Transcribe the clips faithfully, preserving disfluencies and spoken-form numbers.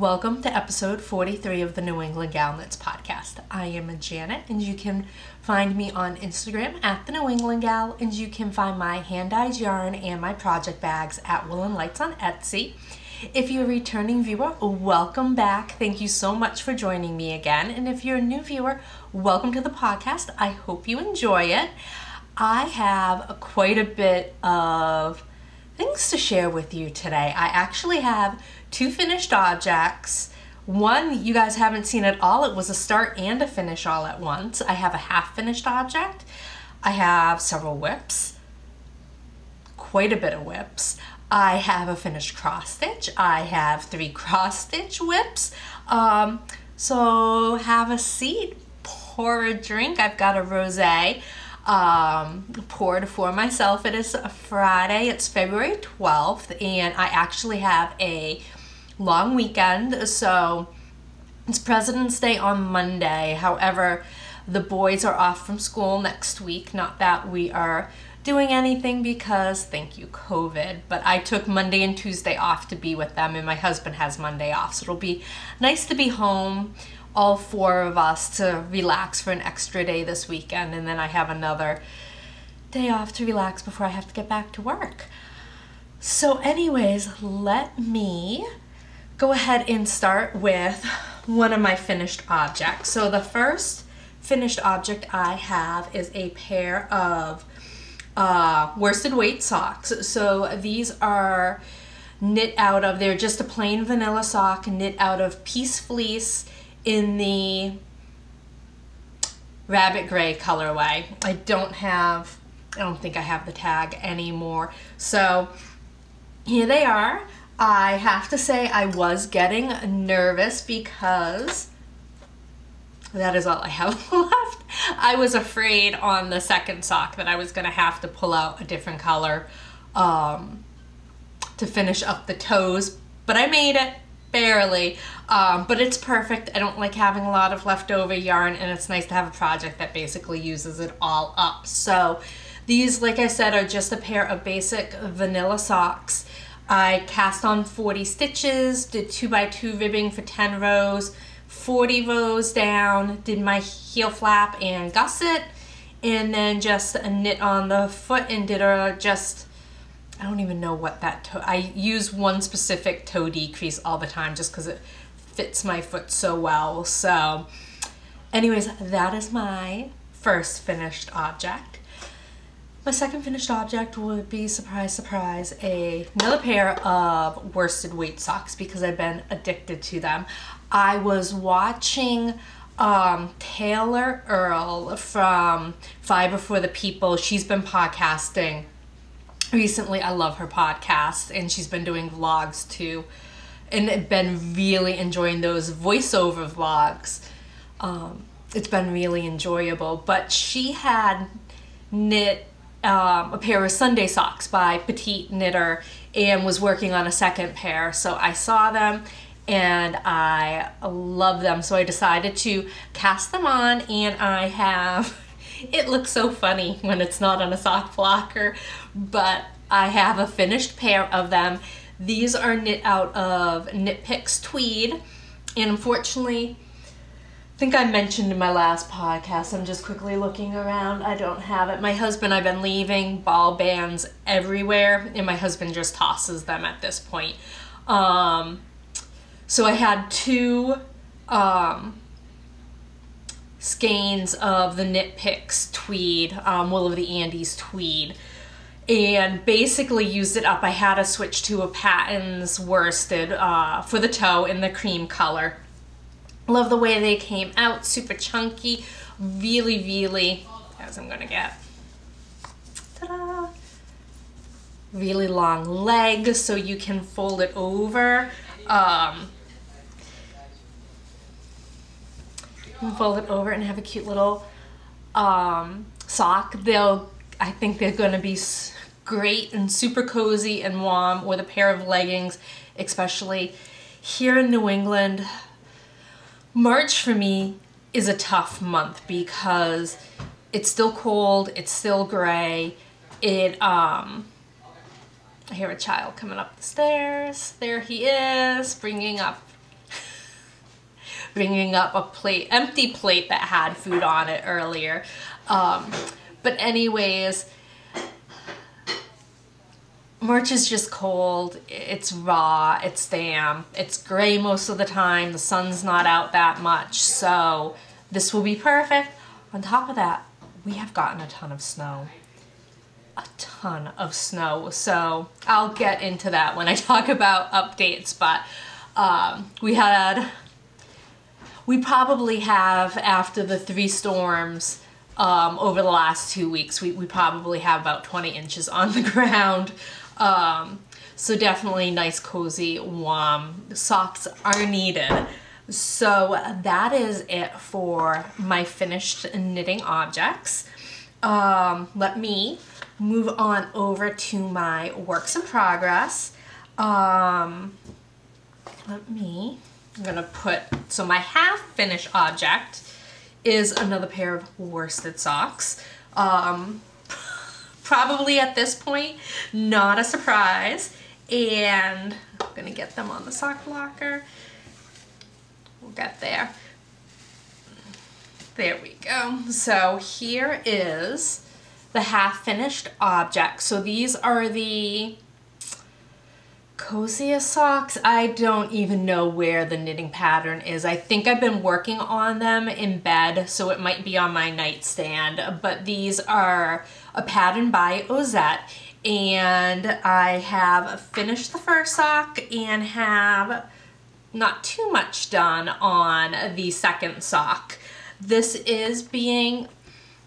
Welcome to episode forty-three of the New England Gal Knits podcast. I am Janet, and you can find me on Instagram at the New England Gal, and you can find my hand-dyed yarn and my project bags at Woolen Lights on Etsy. If you're a returning viewer, welcome back. Thank you so much for joining me again. And if you're a new viewer, welcome to the podcast. I hope you enjoy it. I have quite a bit of things to share with you today. I actually have two finished objects. One, you guys haven't seen at all. It was a start and a finish all at once. I have a half finished object. I have several whips, quite a bit of whips. I have a finished cross stitch. I have three cross stitch whips. Um, so have a seat, pour a drink. I've got a rosé. Um, poured for myself. It is a Friday. It's February twelfth, and I actually have a long weekend. So it's President's Day on Monday. However, the boys are off from school next week. Not that we are doing anything because, thank you, COVID. But I took Monday and Tuesday off to be with them, and my husband has Monday off. So it'll be nice to be home, all four of us, to relax for an extra day this weekend, and then I have another day off to relax before I have to get back to work. So anyways, let me go ahead and start with one of my finished objects. So the first finished object I have is a pair of uh, worsted weight socks. So these are knit out of, they're just a plain vanilla sock knit out of Peace Fleece in the rabbit gray colorway. I don't have, I don't think I have the tag anymore. So here they are. I have to say I was getting nervous because that is all I have left. I was afraid on the second sock that I was gonna have to pull out a different color um, to finish up the toes, but I made it. Barely, um, but it's perfect. I don't like having a lot of leftover yarn, and it's nice to have a project that basically uses it all up. So these, like I said, are just a pair of basic vanilla socks. I cast on forty stitches, did two by two ribbing for ten rows, forty rows down, did my heel flap and gusset, and then just knit on the foot and did a just I don't even know what that toe, I use one specific toe decrease all the time just because it fits my foot so well. So anyways, that is my first finished object. My second finished object would be, surprise, surprise, a, another pair of worsted weight socks because I've been addicted to them. I was watching Um, Taylor Earle from Fiber for the People. She's been podcasting recently. I love her podcast, and she's been doing vlogs too, and been really enjoying those voiceover vlogs. Um, it's been really enjoyable, but she had knit um, a pair of Sunday socks by Petite Knitter and was working on a second pair. So I saw them and I love them. So I decided to cast them on, and I have it looks so funny when it's not on a sock blocker, but I have a finished pair of them. These are knit out of Knit Picks Tweed, and unfortunately, I think I mentioned in my last podcast, I'm just quickly looking around, I don't have it. My husband, I've been leaving ball bands everywhere, and my husband just tosses them at this point. Um, so I had two um, skeins of the Knit Picks Tweed, um, Will of the Andes Tweed, and basically used it up. I had to switch to a Patons worsted uh, for the toe in the cream color. Love the way they came out, super chunky, really, really, as I'm gonna get, ta-da, really long legs so you can fold it over. Um, And fold it over and have a cute little um, sock. They'll, I think they're going to be great and super cozy and warm with a pair of leggings, especially here in New England. March for me is a tough month because it's still cold, it's still gray. It, um, I hear a child coming up the stairs. There he is, bringing up bringing up a plate, empty plate that had food on it earlier. Um, but anyways, March is just cold, it's raw, it's damp, it's gray most of the time, the sun's not out that much, so this will be perfect. On top of that, we have gotten a ton of snow. A ton of snow, so I'll get into that when I talk about updates, but um, we had, we probably have, after the three storms, um, over the last two weeks, we, we probably have about twenty inches on the ground. Um, so definitely nice, cozy, warm socks are needed. So that is it for my finished knitting objects. Um, let me move on over to my works in progress. Um, let me, I'm gonna put, so my half finished object is another pair of worsted socks. Um, probably at this point, not a surprise. And I'm gonna get them on the sock locker. We'll get there. There we go. So here is the half finished object. So these are the coziest socks. I don't even know where the knitting pattern is. I think I've been working on them in bed, so it might be on my nightstand, but these are a pattern by Ozetta. And I have finished the first sock and have not too much done on the second sock. This is being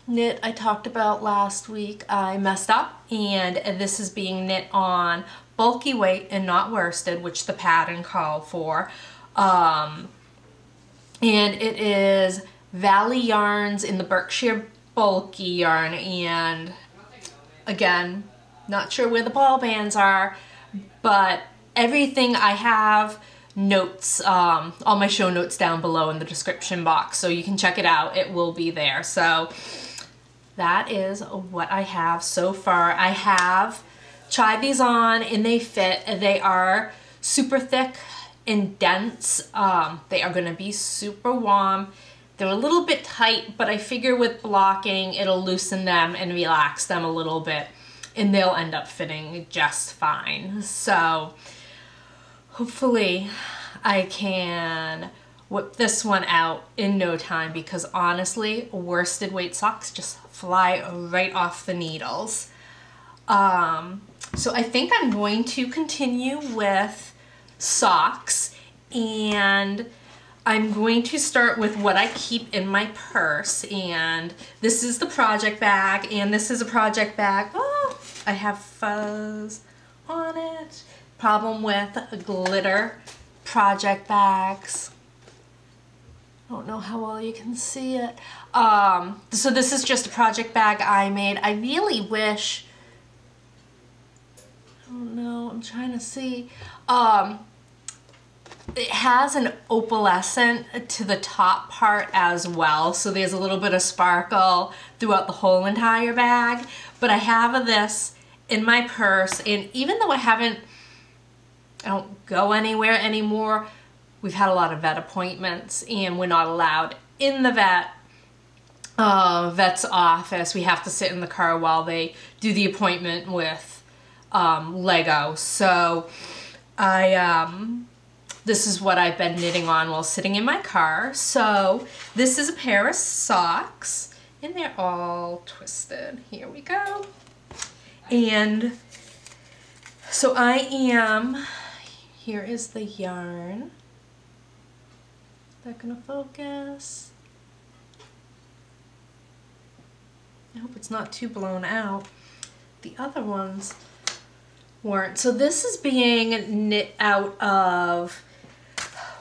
knit, I talked about last week, I messed up, and this is being knit on bulky weight and not worsted, which the pattern called for. Um, and it is Valley Yarns in the Berkshire Bulky yarn, and again, not sure where the ball bands are, but everything I have notes, um, all my show notes down below in the description box, so you can check it out, it will be there. So that is what I have so far. I have tried these on and they fit. They are super thick and dense. Um, they are gonna be super warm. They're a little bit tight, but I figure with blocking, it'll loosen them and relax them a little bit, and they'll end up fitting just fine. So hopefully I can whip this one out in no time, because honestly, worsted weight socks just fly right off the needles. Um, so I think I'm going to continue with socks, and I'm going to start with what I keep in my purse. And this is the project bag, and this is a project bag. Oh, I have fuzz on it. Problem with glitter project bags. I don't know how well you can see it. Um, so this is just a project bag I made. I really wish, I don't know, I'm trying to see. Um, it has an opalescent to the top part as well. So there's a little bit of sparkle throughout the whole entire bag. But I have this in my purse, and even though I haven't I don't go anywhere anymore. We've had a lot of vet appointments, and we're not allowed in the vet uh, vet's office. We have to sit in the car while they do the appointment with um, Lego. So I um, this is what I've been knitting on while sitting in my car. So this is a pair of socks, and they're all twisted. Here we go. And so I am. Here is the yarn. Is that gonna focus? I hope it's not too blown out. The other ones weren't. So this is being knit out of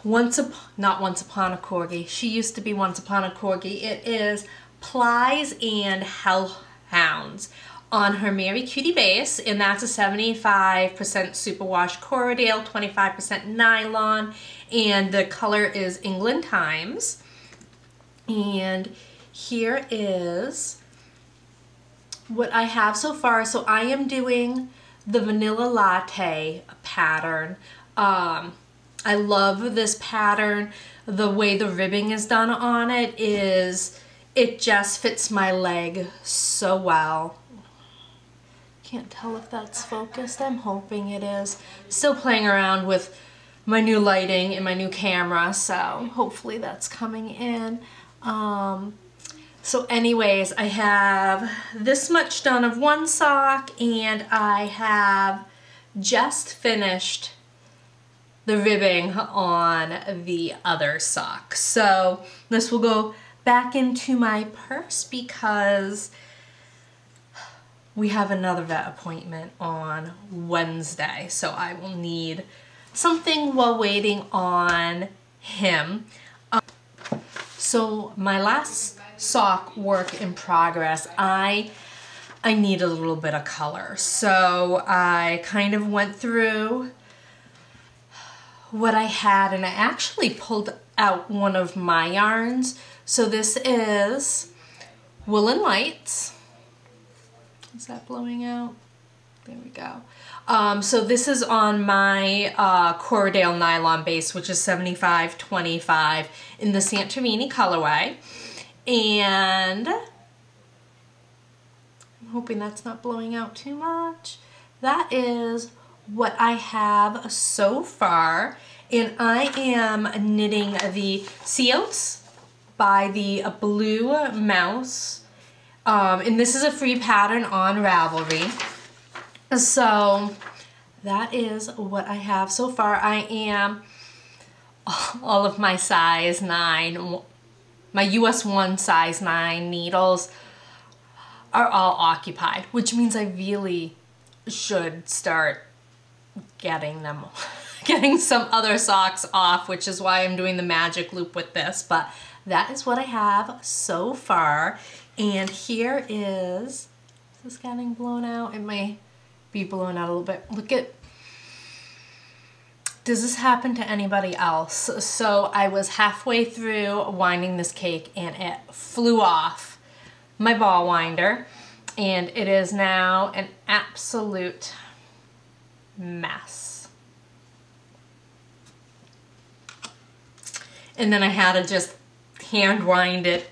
Once Upon, not Once Upon a Corgi. She used to be Once Upon a Corgi. It is Plies and Hellhounds on her Mary Cutie base, and that's a seventy-five percent superwash Corriedale, twenty-five percent nylon, and the color is England Times. And here is what I have so far. So I am doing the Vanilla Latte pattern. Um, I love this pattern. the way the ribbing is done on it is, it just fits my leg so well. Can't tell if that's focused. I'm hoping it is. Still playing around with my new lighting and my new camera, so hopefully that's coming in. Um, so anyways, I have this much done of one sock, and I have just finished the ribbing on the other sock. So this will go back into my purse because we have another vet appointment on Wednesday, so I will need something while waiting on him. Um, so my last sock work in progress, I I need a little bit of color. So I kind of went through what I had, and I actually pulled out one of my yarns. So this is Woolen Lights. Is that blowing out? There we go. Um, so this is on my uh, Corriedale nylon base, which is seventy-five twenty-five in the Santorini colorway. And I'm hoping that's not blowing out too much. That is what I have so far. And I am knitting the Sea Oats by the Blue Mouse. Um, and this is a free pattern on Ravelry. So that is what I have so far. I am all of my size nine, my U S one size nine needles are all occupied, which means I really should start getting them, getting some other socks off, which is why I'm doing the magic loop with this. But that is what I have so far. And here is, is this getting blown out? It may be blown out a little bit. Look at, does this happen to anybody else? So I was halfway through winding this cake and it flew off my ball winder, and it is now an absolute mess. And then I had to just hand wind it.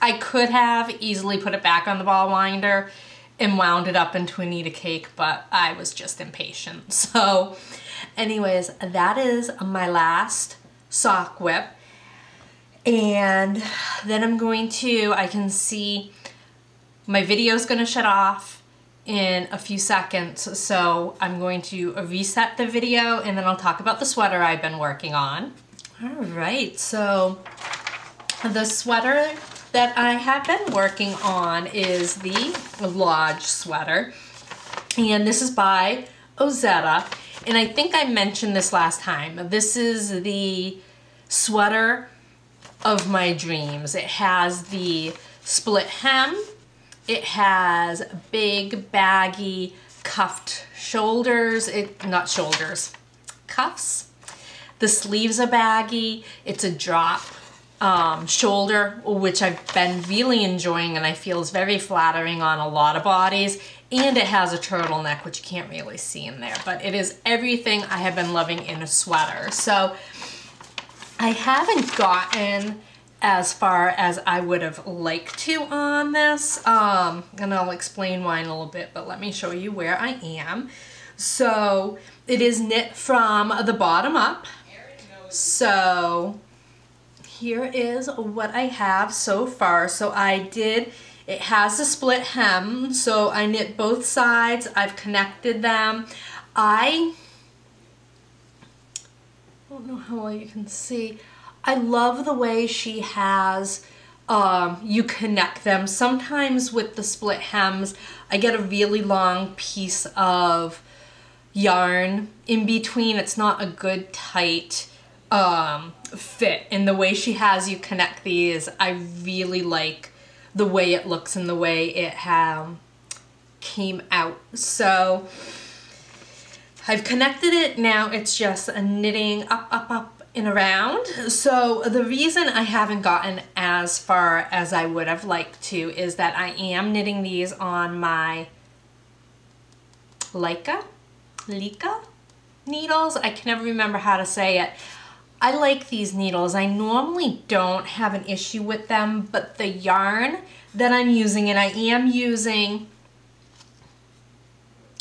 I could have easily put it back on the ball winder and wound it up into a Anita cake, but I was just impatient. So anyways, that is my last sock whip. And then I'm going to, I can see my video's gonna shut off in a few seconds. So I'm going to reset the video and then I'll talk about the sweater I've been working on. All right, so the sweater that I have been working on is the Lodge sweater. And this is by Ozetta. And I think I mentioned this last time. This is the sweater of my dreams. It has the split hem. It has big, baggy, cuffed shoulders. It, not shoulders, cuffs. The sleeves are baggy. It's a drop Um, shoulder, which I've been really enjoying and I feel is very flattering on a lot of bodies, and it has a turtleneck, which you can't really see in there, but it is everything I have been loving in a sweater. So I haven't gotten as far as I would have liked to on this, um, and I'll explain why in a little bit, but let me show you where I am. So it is knit from the bottom up. So here is what I have so far. So I did, it has a split hem, so I knit both sides, I've connected them. I don't know how well you can see. I love the way she has, um, you connect them. Sometimes with the split hems, I get a really long piece of yarn in between. It's not a good tight um, fit, and the way she has you connect these, I really like the way it looks and the way it um, came out. So I've connected it, now it's just a knitting up, up, up and around. So the reason I haven't gotten as far as I would have liked to is that I am knitting these on my Leica, Leica needles. I can never remember how to say it. I like these needles. I normally don't have an issue with them, but the yarn that I'm using, and I am using,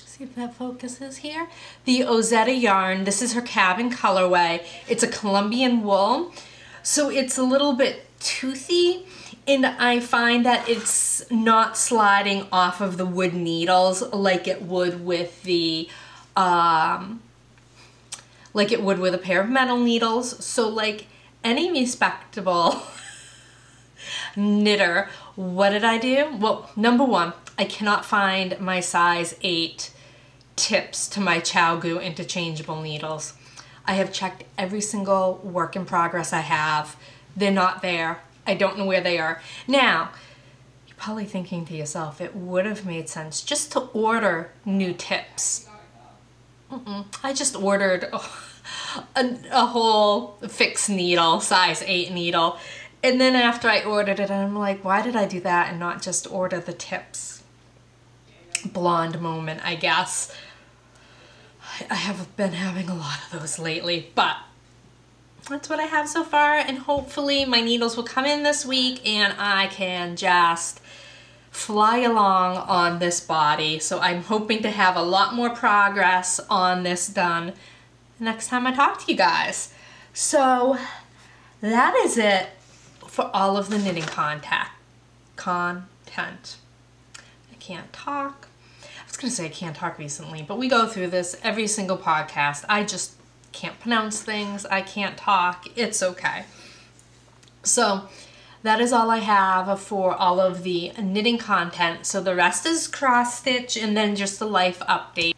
see if that focuses here, the Ozetta yarn. This is her Cabin colorway. It's a Colombian wool, so it's a little bit toothy, and I find that it's not sliding off of the wood needles like it would with the um, like it would with a pair of metal needles. So like any respectable knitter, what did I do? Well, number one, I cannot find my size eight tips to my ChiaoGoo interchangeable needles. I have checked every single work in progress I have. They're not there. I don't know where they are. Now, you're probably thinking to yourself, it would have made sense just to order new tips. Mm-mm. I just ordered oh, a, a whole fixed needle, size eight needle, and then after I ordered it, I'm like, why did I do that and not just order the tips? Blonde moment, I guess. I, I have been having a lot of those lately, but that's what I have so far, and hopefully my needles will come in this week and I can just fly along on this body. So I'm hoping to have a lot more progress on this done next time I talk to you guys. So that is it for all of the knitting content. Content. I can't talk. I was gonna say I can't talk recently, but we go through this every single podcast. I just can't pronounce things. I can't talk. It's okay. So that is all I have for all of the knitting content. So the rest is cross stitch and then just the life update.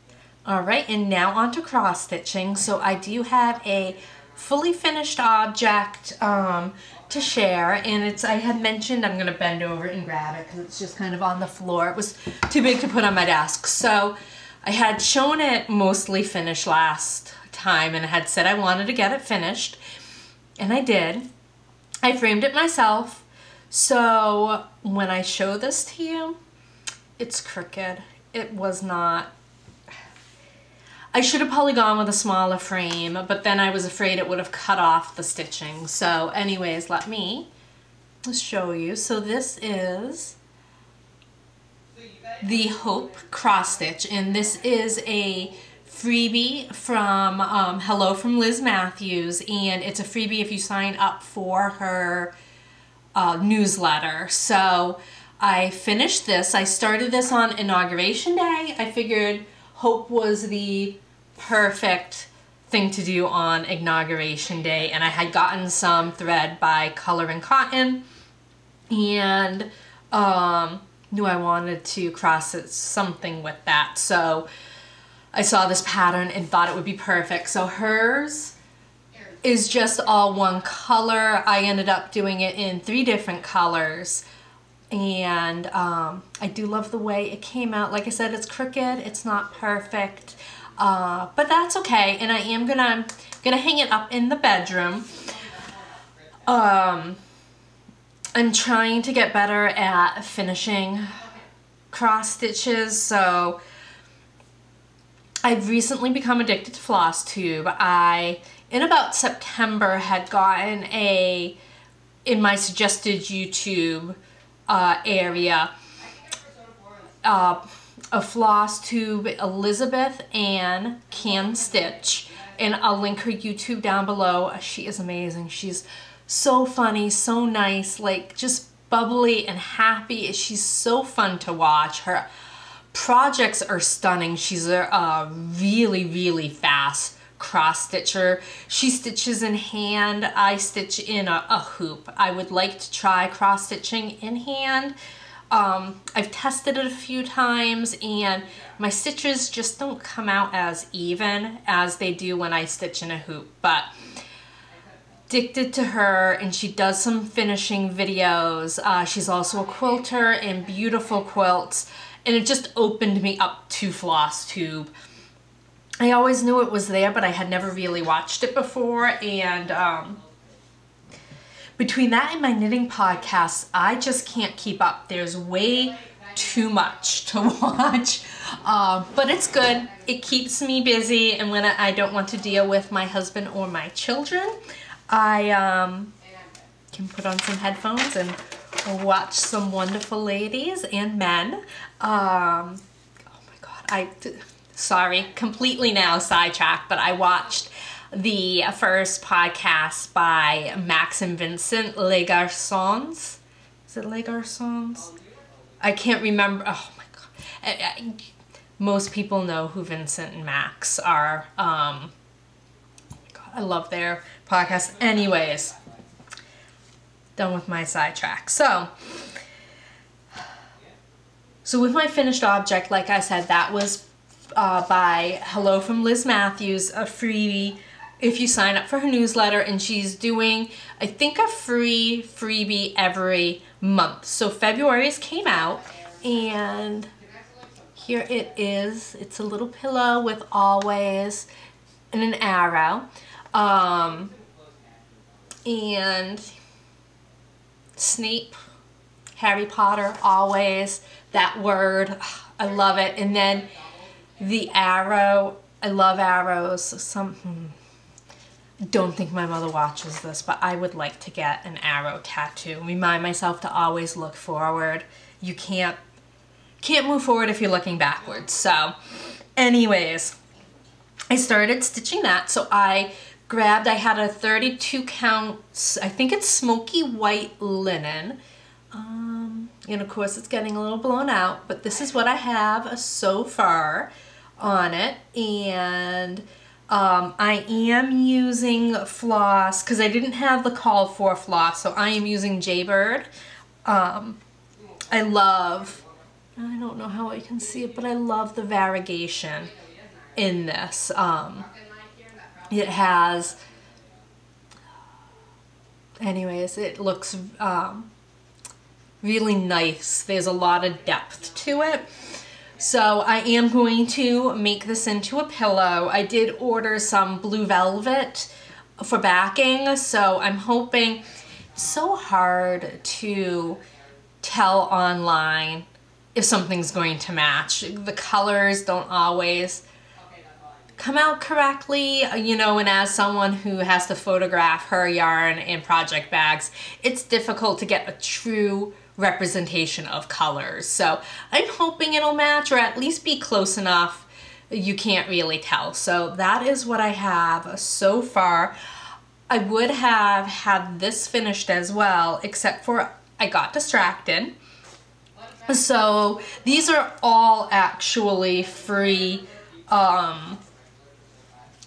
All right, and now on to cross stitching. So I do have a fully finished object um, to share, and it's, I had mentioned, I'm gonna bend over and grab it because it's just kind of on the floor. It was too big to put on my desk. So I had shown it mostly finished last time and I had said I wanted to get it finished, and I did. I framed it myself, so when I show this to you, it's crooked. It was not, I should have probably gone with a smaller frame, but then I was afraid it would have cut off the stitching. So anyways, let me show you. So this is the Hope cross stitch, and this is a freebie from um, Hello from Liz Matthews, and it's a freebie if you sign up for her uh, newsletter. So I finished this. I started this on Inauguration Day. I figured Hope was the perfect thing to do on Inauguration Day, and I had gotten some thread by Color and Cotton, and um, knew I wanted to cross it something with that. So I saw this pattern and thought it would be perfect. So hers is just all one color. I ended up doing it in three different colors. And um, I do love the way it came out. Like I said, it's crooked, it's not perfect, uh, but that's okay. And I am gonna, gonna hang it up in the bedroom. Um, I'm trying to get better at finishing cross stitches, so I've recently become addicted to Flosstube. I, in about September, had gotten a, in my suggested YouTube uh, area, uh, a Flosstube Elizabeth Ann Can Stitch, and I'll link her YouTube down below. She is amazing. She's so funny, so nice, like just bubbly and happy. She's so fun to watch. Her projects are stunning. She's a uh, really, really fast cross stitcher. She stitches in hand. I stitch in a, a hoop. I would like to try cross stitching in hand. Um, I've tested it a few times and my stitches just don't come out as even as they do when I stitch in a hoop, but addicted to her, and she does some finishing videos. Uh, she's also a quilter and beautiful quilts. And it just opened me up to Flosstube. I always knew it was there, but I had never really watched it before. And um, between that and my knitting podcasts, I just can't keep up. There's way too much to watch. Uh, but it's good. It keeps me busy. And when I don't want to deal with my husband or my children, I um, can put on some headphones and watch some wonderful ladies and men. Um, oh my God, I, sorry, completely now sidetracked, but I watched the first podcast by Max and Vincent, Les Garçons. Is it Les Garçons? I can't remember. Oh my God. I, I, most people know who Vincent and Max are. Um, oh my God, I love their podcast. Anyways, done with my sidetrack. So, so with my finished object, like I said, that was uh, by Hello from Liz Matthews, a freebie. If you sign up for her newsletter, and she's doing, I think, a free freebie every month. So February's came out, and here it is. It's a little pillow with always and an arrow. Um, and Snape, Harry Potter, always, that word, I love it. And then the arrow, I love arrows, something. Don't think my mother watches this, but I would like to get an arrow tattoo. Remind myself to always look forward. You can't can't move forward if you're looking backwards. So anyways, I started stitching that. So I grabbed, I had a thirty-two count, I think it's smoky white linen. Um, and of course it's getting a little blown out, but this is what I have so far on it. And Um, I am using floss because I didn't have the call for floss, so I am using Jaybird. Um, I love, I don't know how I can see it, but I love the variegation in this. Um, it has, anyways, it looks um, really nice. There's a lot of depth to it. So I am going to make this into a pillow. I did order some blue velvet for backing, so I'm hoping. It's so hard to tell online if something's going to match. The colors don't always come out correctly, you know, and as someone who has to photograph her yarn and project bags, it's difficult to get a true representation of colors. So I'm hoping it'll match, or at least be close enough you can't really tell. So that is what I have so far. I would have had this finished as well, except for I got distracted. So these are all actually free um,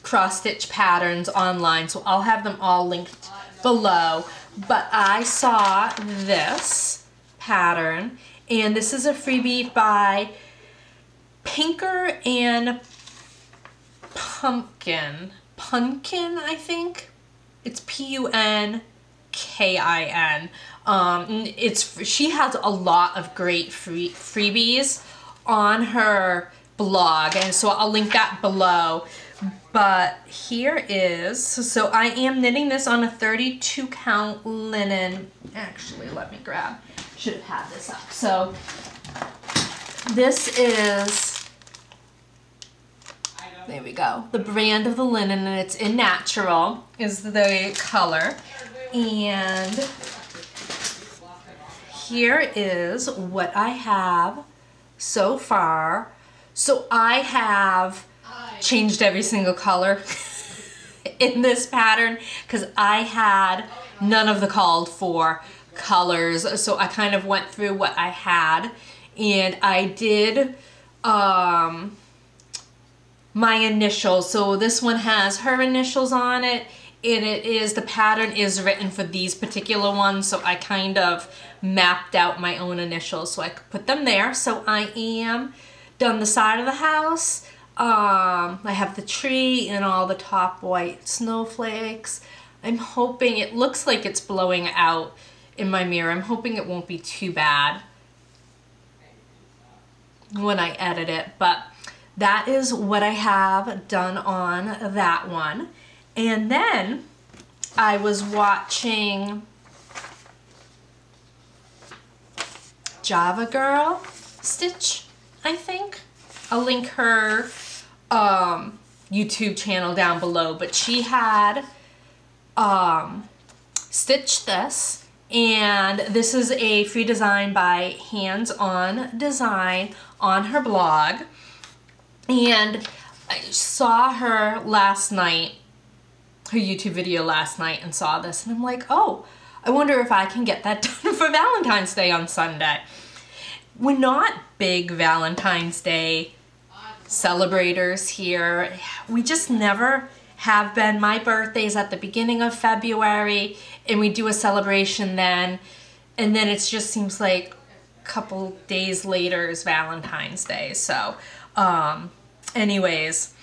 cross-stitch patterns online, so I'll have them all linked below. But I saw this pattern, and this is a freebie by Pinker and Pumpkin. Punkin, I think. It's P U N K I N. Um, it's, she has a lot of great free, freebies on her blog, and so I'll link that below. But here is, so I am knitting this on a thirty-two count linen. Actually, let me grab, should have had this up. So this is, there we go, the brand of the linen, and it's in natural is the color. And here is what I have so far. So I have changed every single color in this pattern because I had none of the called for colors. So I kind of went through what I had, and I did um, my initials. So this one has her initials on it, and it is, the pattern is written for these particular ones. So I kind of mapped out my own initials so I could put them there. So I am done the side of the house. Um, I have the tree and all the top white snowflakes. I'm hoping, it looks like it's blowing out in my mirror. I'm hoping it won't be too bad when I edit it, but that is what I have done on that one. And then I was watching Java Girl Stitch, I think. I'll link her um, YouTube channel down below, but she had um, stitch this. And this is a free design by Hands On Design on her blog. And I saw her last night, her YouTube video last night, and saw this, and I'm like, oh, I wonder if I can get that done for Valentine's Day on Sunday. We're not big Valentine's Day celebrators here. We just never have been. My birthday's at the beginning of February, and we do a celebration then, and then it just seems like a couple days later is Valentine's Day. So um, anyways,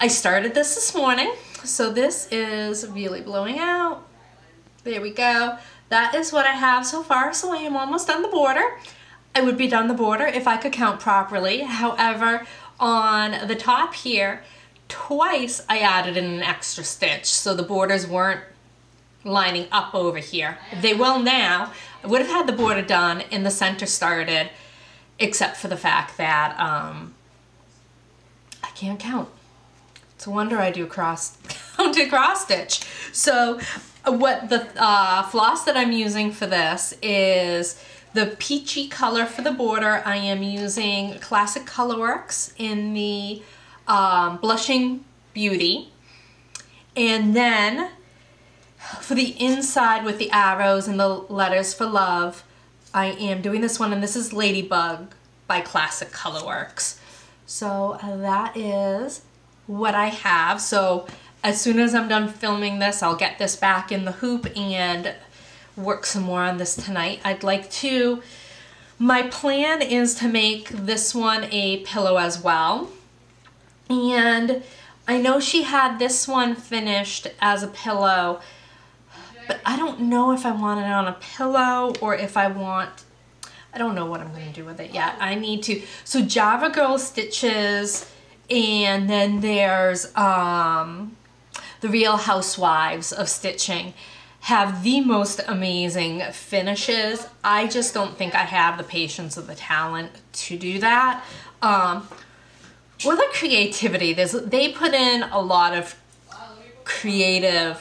I started this this morning. So this is really blowing out. There we go. That is what I have so far, so I am almost done the border. I would be done the border if I could count properly. However, on the top here, twice I added in an extra stitch, so the borders weren't lining up over here. They will now. I would have had the border done and the center started, except for the fact that um, I can't count. It's a wonder I do cross, do cross stitch. So what the uh, floss that I'm using for this is the peachy color for the border. I am using Classic Colorworks in the um, Blushing Beauty. And then for the inside with the arrows and the letters for love, I am doing this one, and this is Ladybug by Classic Colorworks. So that is what I have. So as soon as I'm done filming this, I'll get this back in the hoop and work some more on this tonight. I'd like to, my plan is to make this one a pillow as well. And I know she had this one finished as a pillow, but I don't know if I want it on a pillow or if I want, I don't know what I'm going to do with it yet. I need to, so Java Girl Stitches, and then there's, um, The Real Housewives of Stitching have the most amazing finishes. I just don't think I have the patience or the talent to do that. Um, or the creativity. There's, they put in a lot of creative,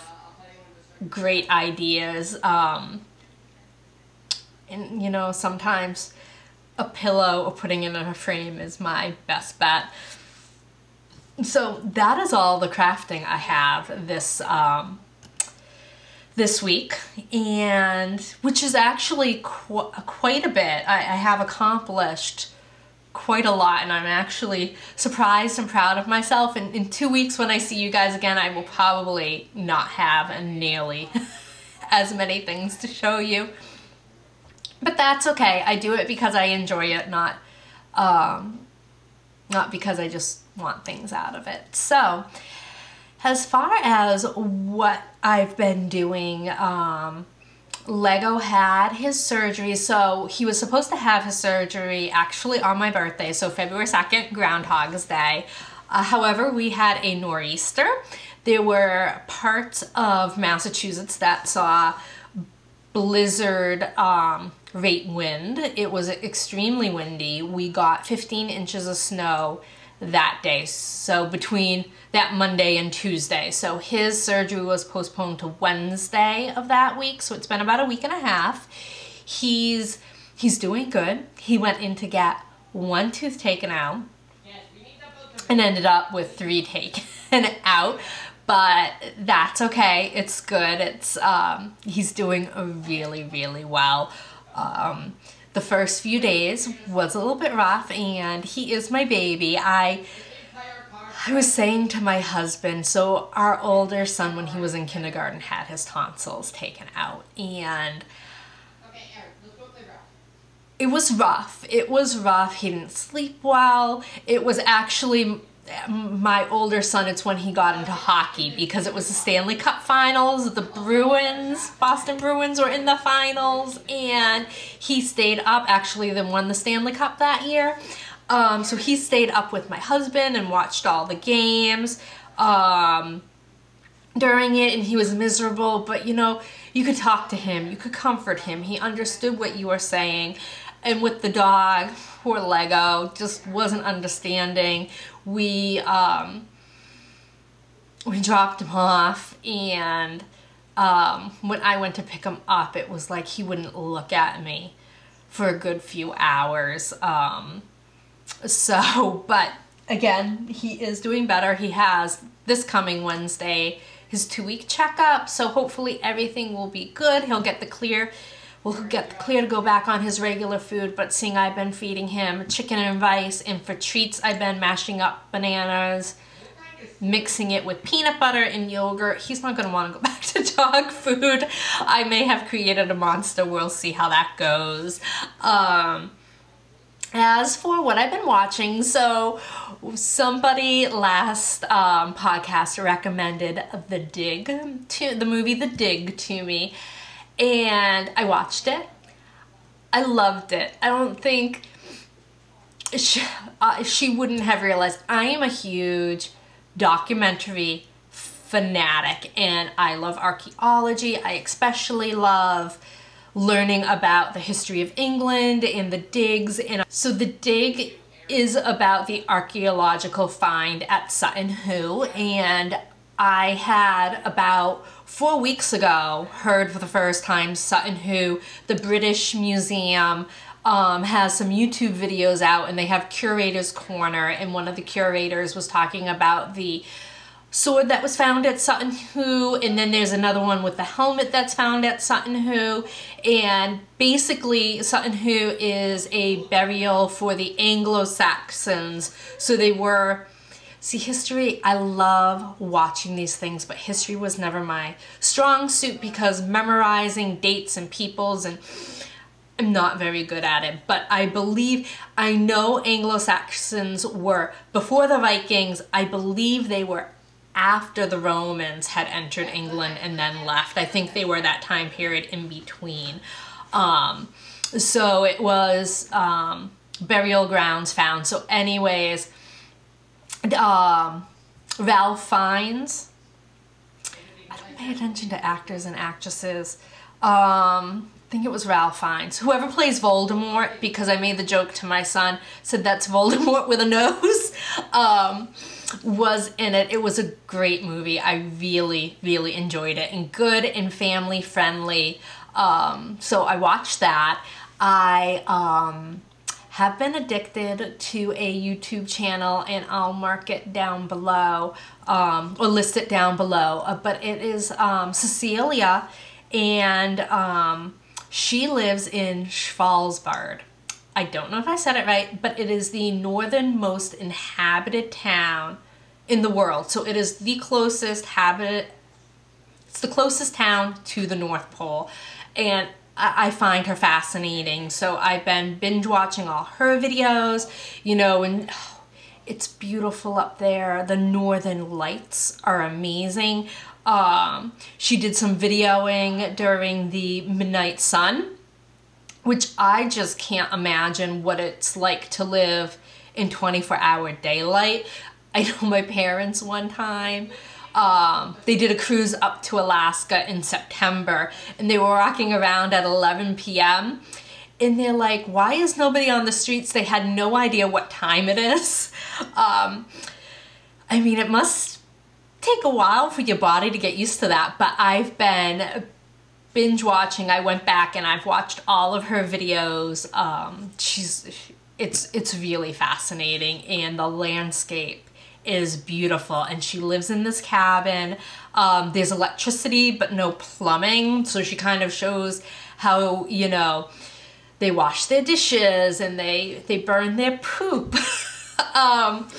great ideas. Um, and you know, sometimes a pillow or putting it in a frame is my best bet. So that is all the crafting I have this um, this week, and which is actually qu quite a bit. I, I have accomplished quite a lot, and I'm actually surprised and proud of myself. And in two weeks when I see you guys again, I will probably not have nearly as many things to show you. But that's okay. I do it because I enjoy it, not, um, not because I just want things out of it. So as far as what I've been doing, um, Lego had his surgery. So he was supposed to have his surgery actually on my birthday, so February second, Groundhog's Day. Uh, however, we had a nor'easter. There were parts of Massachusetts that saw blizzard um, rate wind. It was extremely windy. We got fifteen inches of snow that day, so between that Monday and Tuesday. So his surgery was postponed to Wednesday of that week, so it's been about a week and a half. He's he's doing good. He went in to get one tooth taken out and ended up with three taken out, but that's okay. It's good. It's um, he's doing really, really well. Um, The first few days was a little bit rough, and he is my baby. I, I was saying to my husband, so our older son, when he was in kindergarten, had his tonsils taken out, and it was rough. It was rough. He didn't sleep well. It was actually my older son, it's when he got into hockey, because it was the Stanley Cup finals. The Bruins, Boston Bruins, were in the finals, and he stayed up. Actually, they won the Stanley Cup that year. Um, so he stayed up with my husband and watched all the games um, during it, and he was miserable. But, you know, you could talk to him. You could comfort him. He understood what you were saying. And with the dog, poor Lego, just wasn't understanding. We, um, we dropped him off, and um, when I went to pick him up, it was like he wouldn't look at me for a good few hours. Um, so, but again, he is doing better. He has this coming Wednesday his two-week checkup, so hopefully everything will be good. He'll get the clear. We'll get the clear to go back on his regular food, but seeing I've been feeding him chicken and rice, and for treats I've been mashing up bananas, mixing it with peanut butter and yogurt. He's not gonna wanna go back to dog food. I may have created a monster. We'll see how that goes. Um, as for what I've been watching, so somebody last um, podcast recommended The Dig, to, the movie The Dig to me. And I watched it. I loved it. I don't think she, uh, she wouldn't have realized I am a huge documentary fanatic, and I love archaeology. I especially love learning about the history of England and the digs. And so The Dig is about the archaeological find at Sutton Hoo, and I had about four weeks ago heard for the first time Sutton Hoo, the British Museum, um, has some YouTube videos out, and they have Curator's Corner, and one of the curators was talking about the sword that was found at Sutton Hoo, and then there's another one with the helmet that's found at Sutton Hoo. And basically Sutton Hoo is a burial for the Anglo-Saxons, so they were... See, history, I love watching these things, but history was never my strong suit because memorizing dates and peoples, and I'm not very good at it. But I believe, I know Anglo-Saxons were before the Vikings. I believe they were after the Romans had entered England and then left. I think they were that time period in between. Um, so it was um, burial grounds found. So anyways... Um, Val Fiennes, I don't pay attention to actors and actresses, um, I think it was Val Fiennes, whoever plays Voldemort, because I made the joke to my son, said that's Voldemort with a nose, um, was in it. It was a great movie. I really, really enjoyed it, and good and family friendly, um, so I watched that. I, um... have been addicted to a YouTube channel, and I'll mark it down below, um, or list it down below, uh, but it is um, Cecilia, and um, she lives in Svalbard. I don't know if I said it right, but it is the northernmost inhabited town in the world, so it is the closest habit, it's the closest town to the North Pole, and I find her fascinating, so I've been binge watching all her videos, you know, and oh, it's beautiful up there. The northern lights are amazing. Um, she did some videoing during the midnight sun, which I just can't imagine what it's like to live in twenty-four hour daylight. I know my parents one time, Um, they did a cruise up to Alaska in September, and they were walking around at eleven p m and they're like, why is nobody on the streets? They had no idea what time it is. Um, I mean, it must take a while for your body to get used to that, but I've been binge watching. I went back and I've watched all of her videos. Um, she's, it's, it's really fascinating, and the landscape is beautiful, and she lives in this cabin. Um, there's electricity but no plumbing, so she kind of shows how, you know, they wash their dishes and they they burn their poop. um,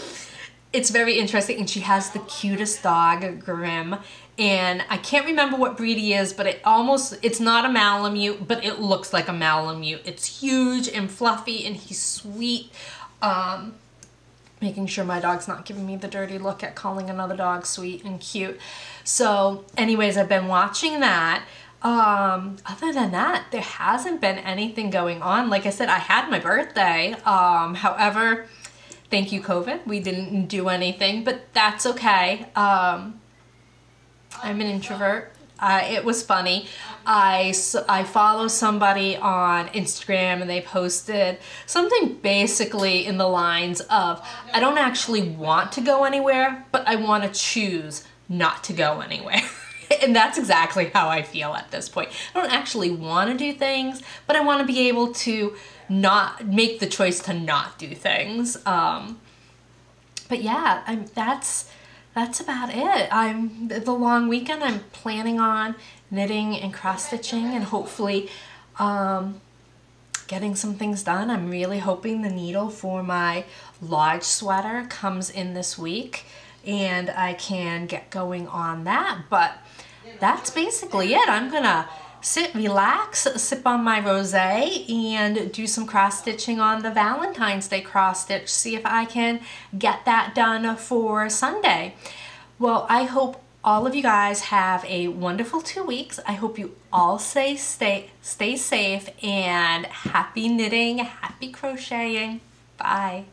it's very interesting, and she has the cutest dog, Grim, and I can't remember what breed he is, but it almost, it's not a Malamute, but it looks like a Malamute. It's huge and fluffy, and he's sweet. Um, making sure my dog's not giving me the dirty look at calling another dog sweet and cute. So anyways, I've been watching that. Um, other than that, there hasn't been anything going on. Like I said, I had my birthday. Um, however, thank you, COVID. We didn't do anything, but that's okay. Um, I'm an introvert. Uh, it was funny. I, I follow somebody on Instagram, and they posted something basically in the lines of, I don't actually want to go anywhere, but I want to choose not to go anywhere. And that's exactly how I feel at this point. I don't actually want to do things, but I want to be able to not make the choice to not do things. Um, but yeah, I'm, that's that's about it. I'm the long weekend. I'm planning on knitting and cross stitching and hopefully um, getting some things done. I'm really hoping the needle for my Lodge sweater comes in this week, and I can get going on that. But that's basically it. I'm gonna sit, relax, sip on my rosé, and do some cross stitching on the Valentine's Day cross stitch, see if I can get that done for Sunday. Well, I hope all of you guys have a wonderful two weeks. I hope you all stay, stay, stay safe, and happy knitting, happy crocheting. Bye.